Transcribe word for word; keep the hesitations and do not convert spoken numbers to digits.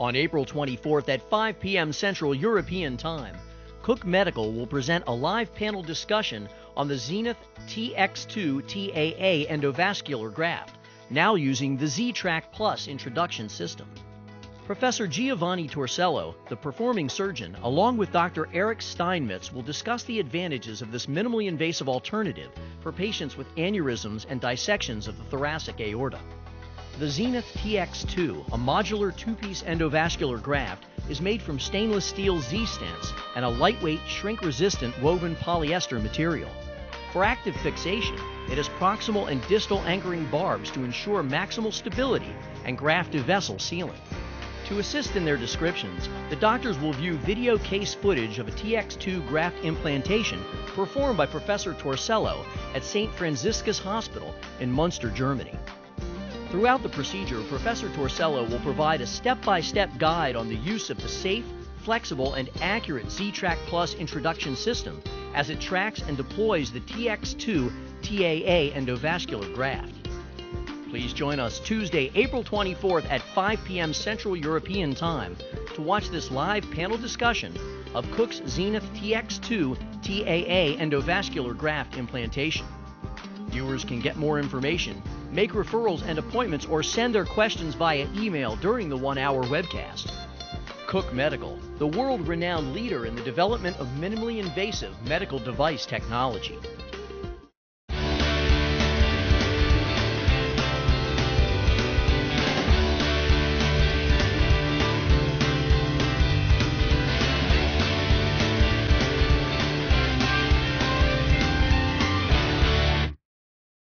On April twenty-fourth at five p m Central European Time, Cook Medical will present a live panel discussion on the Zenith T X two T A A endovascular graft, now using the Z-Trak Plus introduction system. Professor Giovanni Torsello, the performing surgeon, along with Doctor Eric Steinmetz, will discuss the advantages of this minimally invasive alternative for patients with aneurysms and dissections of the thoracic aorta. The Zenith T X two, a modular two-piece endovascular graft, is made from stainless steel Z-stents and a lightweight, shrink-resistant woven polyester material. For active fixation, it has proximal and distal anchoring barbs to ensure maximal stability and graft to vessel sealing. To assist in their descriptions, the doctors will view video case footage of a T X two graft implantation performed by Professor Torsello at Saint Franziskus Hospital in Münster, Germany. Throughout the procedure, Professor Torsello will provide a step-by-step guide on the use of the safe, flexible, and accurate Z-Trak Plus introduction system as it tracks and deploys the T X two T A A endovascular graft. Please join us Tuesday, April twenty-fourth at five p m Central European Time to watch this live panel discussion of Cook's Zenith T X two T A A endovascular graft implantation. Viewers can get more information, make referrals and appointments, or send their questions via email during the one-hour webcast. Cook Medical, the world-renowned leader in the development of minimally invasive medical device technology.